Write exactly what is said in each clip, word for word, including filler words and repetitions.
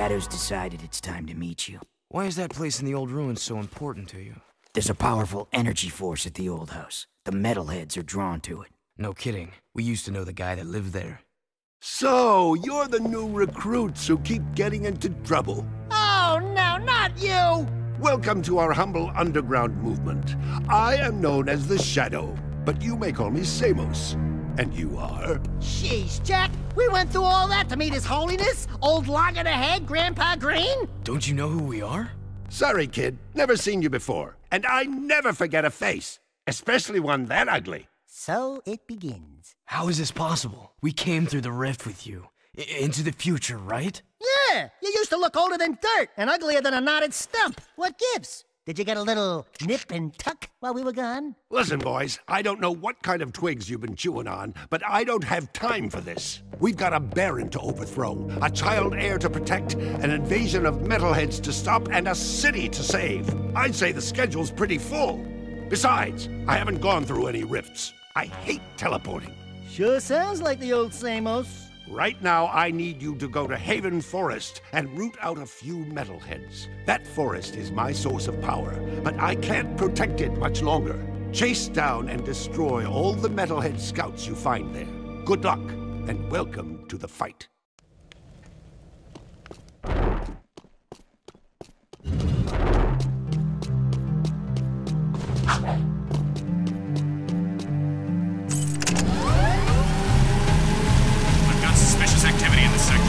shadows decided it's time to meet you. Why is that place in the old ruins so important to you? There's a powerful energy force at the old house. The Metal Heads are drawn to it. No kidding. We used to know the guy that lived there. So, you're the new recruits who keep getting into trouble. Oh, no, not you! Welcome to our humble underground movement. I am known as the Shadow, but you may call me Samos. And you are? Jeez, Jack, we went through all that to meet His Holiness, Old Logger the Head, Grandpa Green? Don't you know who we are? Sorry, kid. Never seen you before. And I never forget a face, especially one that ugly. So it begins. How is this possible? We came through the rift with you. I- into the future, right? Yeah! You used to look older than dirt and uglier than a knotted stump. What gives? Did you get a little nip and tuck while we were gone? Listen, boys, I don't know what kind of twigs you've been chewing on, but I don't have time for this. We've got a baron to overthrow, a child heir to protect, an invasion of metalheads to stop, and a city to save. I'd say the schedule's pretty full. Besides, I haven't gone through any rifts. I hate teleporting. Sure sounds like the old Samos. Right now, I need you to go to Haven Forest and root out a few metalheads. That forest is my source of power, but I can't protect it much longer. Chase down and destroy all the metalhead scouts you find there. Good luck, and welcome to the fight. Activity in the sector.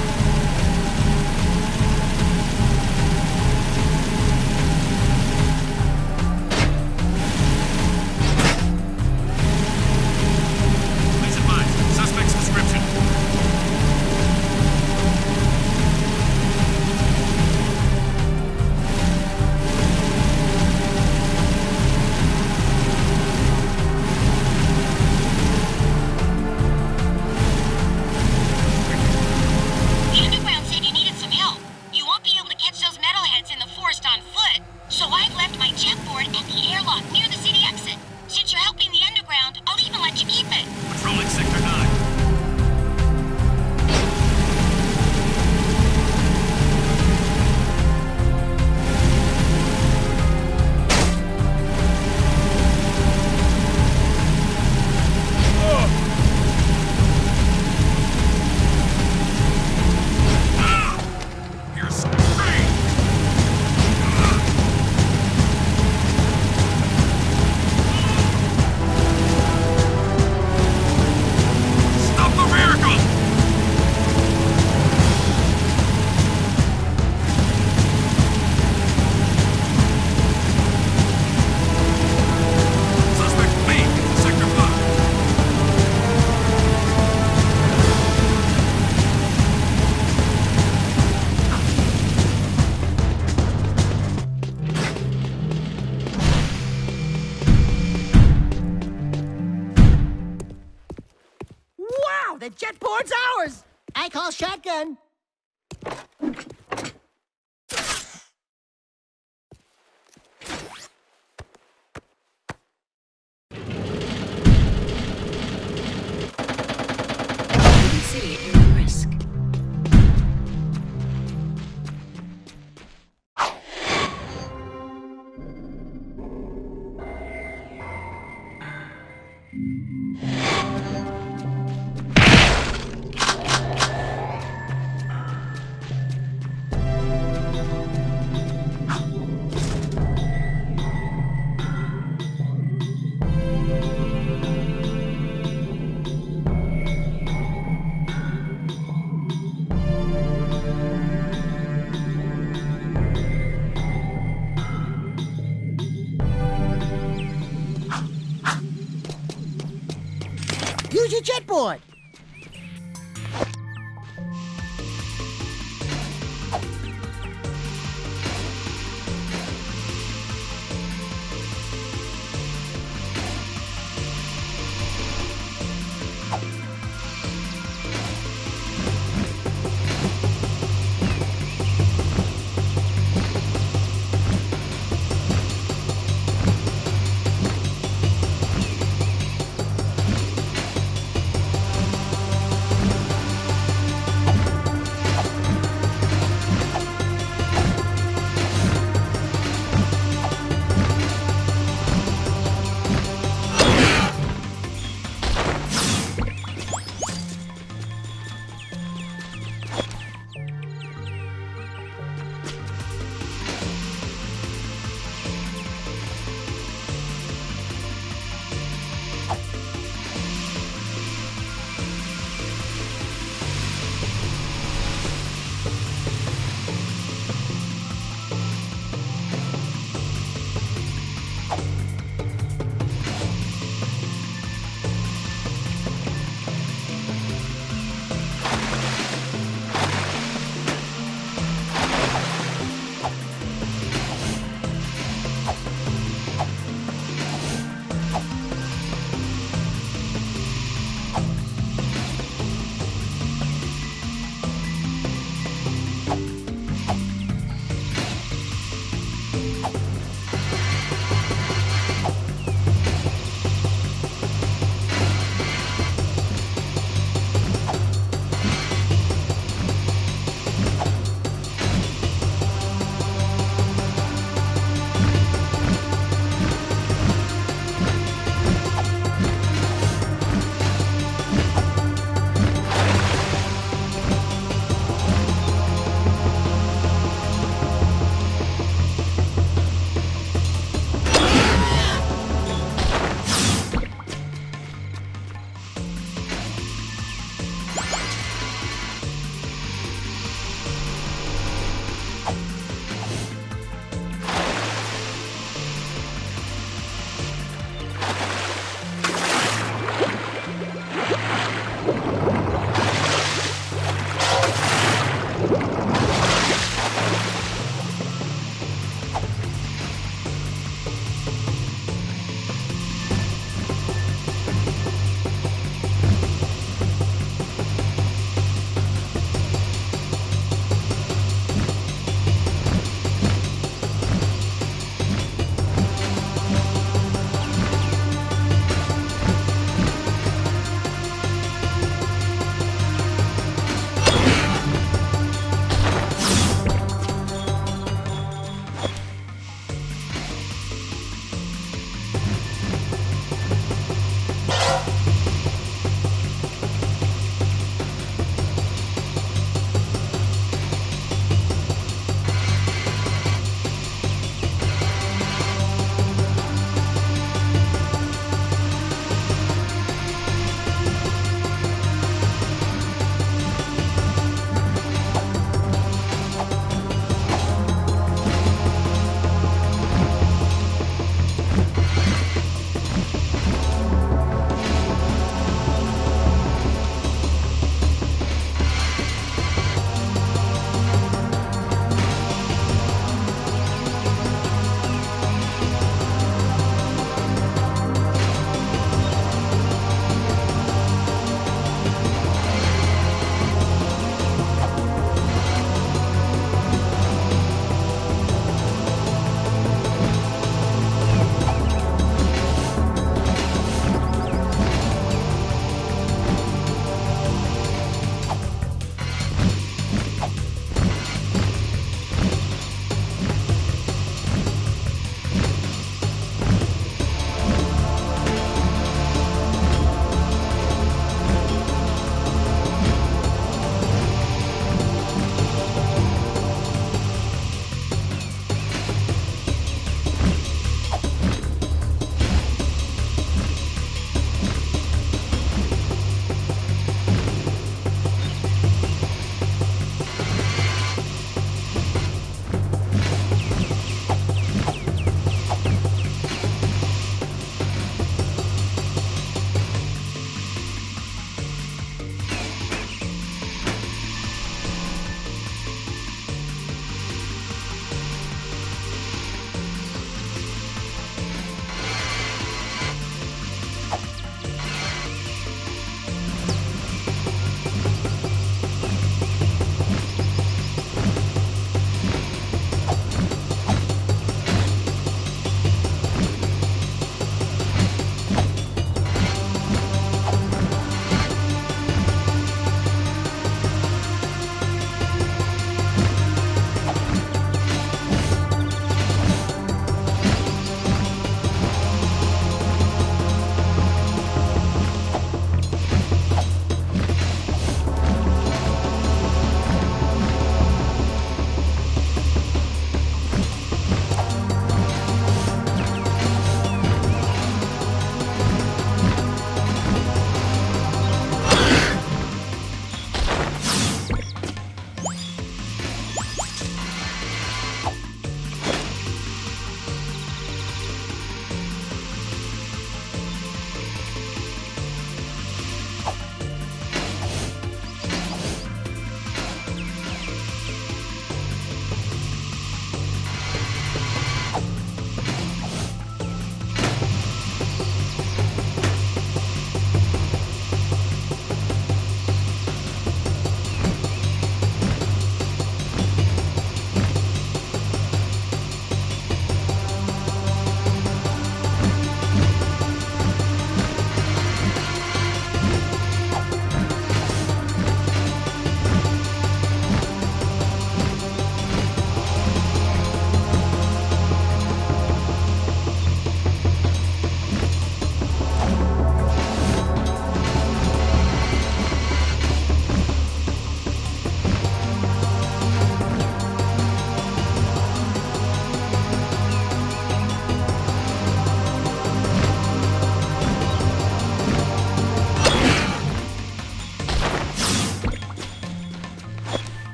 The jet board's ours! I call shotgun. Jet board.